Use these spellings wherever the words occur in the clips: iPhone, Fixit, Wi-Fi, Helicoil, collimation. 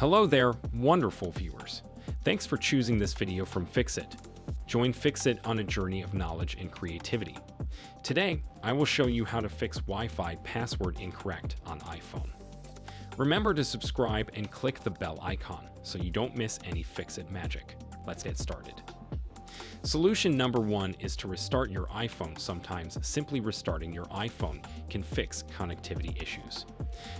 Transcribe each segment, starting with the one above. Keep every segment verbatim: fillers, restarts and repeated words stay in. Hello there, wonderful viewers. Thanks for choosing this video from Fixit. Join Fixit on a journey of knowledge and creativity. Today, I will show you how to fix Wi-Fi password incorrect on iPhone. Remember to subscribe and click the bell icon so you don't miss any Fixit magic. Let's get started. Solution number one is to restart your iPhone. Sometimes simply restarting your iPhone can fix connectivity issues.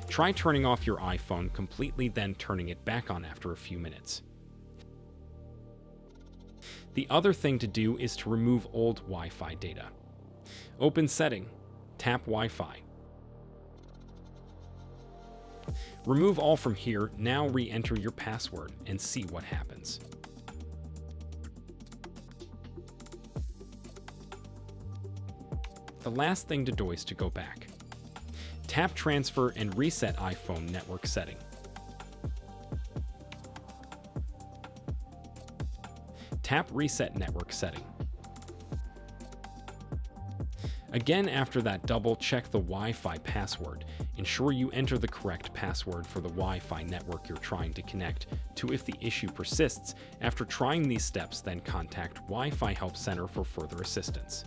Try turning off your iPhone completely, then turning it back on after a few minutes. The other thing to do is to remove old Wi-Fi data. Open Setting, tap Wi-Fi. Remove all from here, now re-enter your password and see what happens. The last thing to do is to go back. Tap Transfer and reset iPhone network setting. Tap Reset Network Setting. Again, after that, double-check the Wi-Fi password. Ensure you enter the correct password for the Wi-Fi network you're trying to connect to if the issue persists. After trying these steps, then contact Wi-Fi Help Center for further assistance.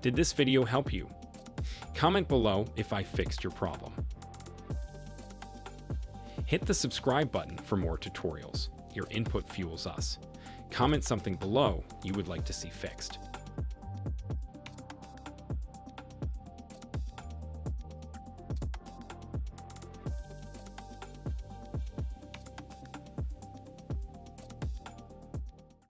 Did this video help you? Comment below if I fixed your problem. Hit the subscribe button for more tutorials. Your input fuels us. Comment something below you would like to see fixed.